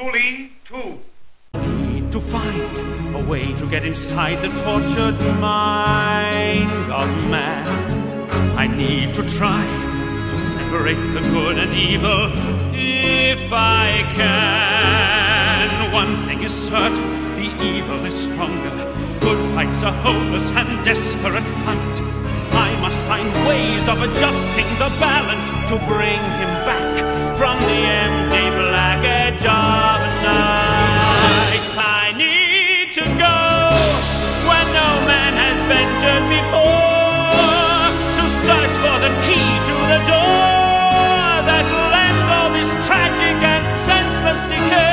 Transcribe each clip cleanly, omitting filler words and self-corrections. truly too. Need to find a way to get inside the tortured mind of man. I need to try to separate the good and evil if I can. One thing is certain, the evil is stronger. Good fights are hopeless and desperate fight. I must find ways of adjusting the balance to bring him back from the empty black edge of night. I need to go where no man has ventured before, to search for the key to the door that will end all this tragic and senseless decay.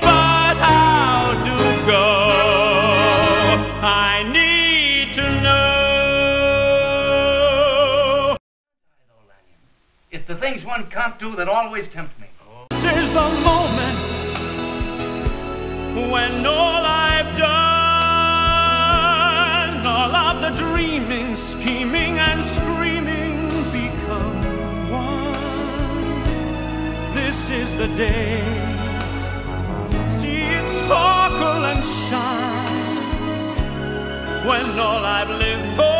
But how to go? I need to know. It's the things one can't do that always tempt me. This is the moment when all I've done, all of the dreaming, scheming and screaming become one. This is the day. See it sparkle and shine when all I've lived for.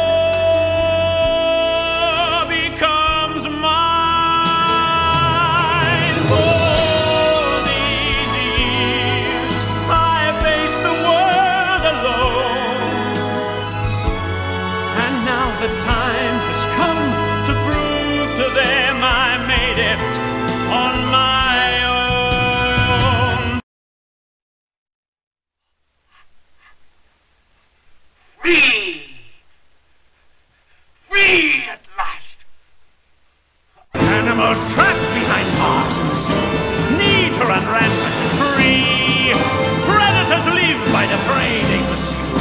The time has come to prove to them I made it on my own. Free! Free at last! Animals trapped behind bars in the sea need to run rampant and free. Predators live by the prey they pursue.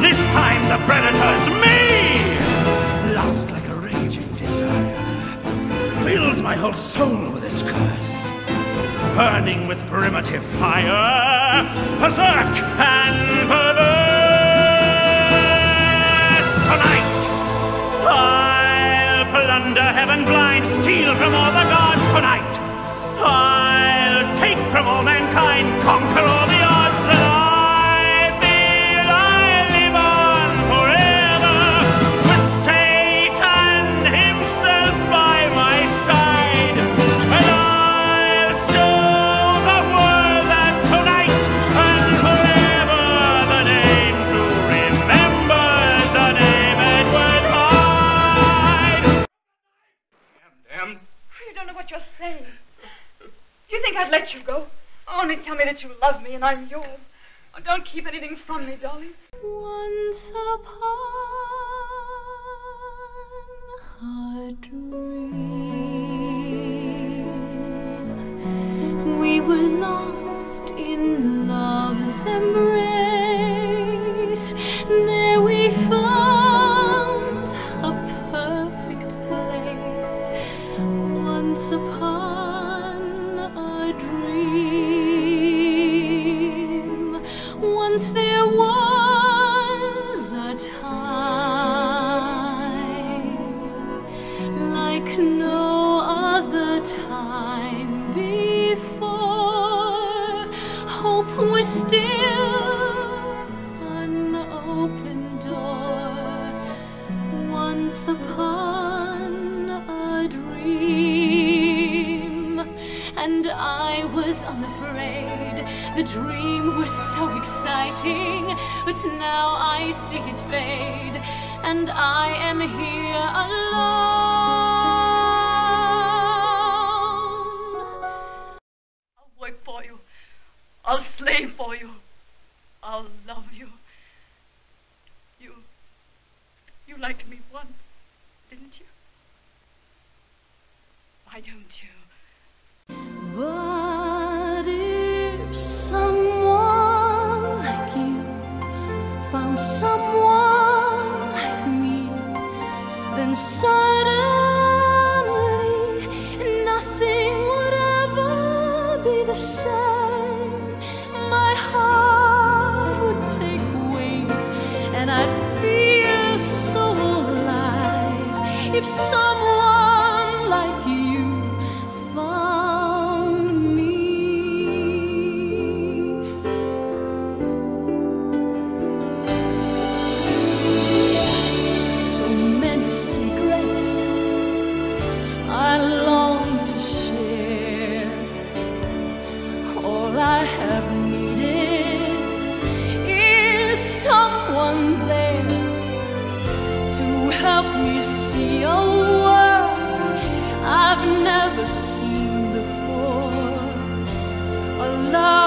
This time the predator's me! Lust, like a raging desire, fills my whole soul with its curse. Burning with primitive fire, berserk and perverse. Tonight, I'll plunder heaven blind, steal from all the gods. Tonight, I'll take from all mankind, conquer all the odds that I. Do you think I'd let you go? Only tell me that you love me and I'm yours. Oh, don't keep anything from me, darling. Once upon a dream, we were lost in love's embrace. There we found a perfect place. Once upon dream. Once there was a time like no other time before. Hope was still an open door. Once upon a dream, and I was unafraid. The dream was so exciting, but now I see it fade, and I am here alone. I'll work for you. I'll slave for you. I'll love you. You liked me once, didn't you? Why don't you? But if someone like you found someone like me, then suddenly nothing would ever be the same. My heart would take wing, and I'd feel so alive if someone like you. I have needed is someone there to help me see a world I've never seen before, a love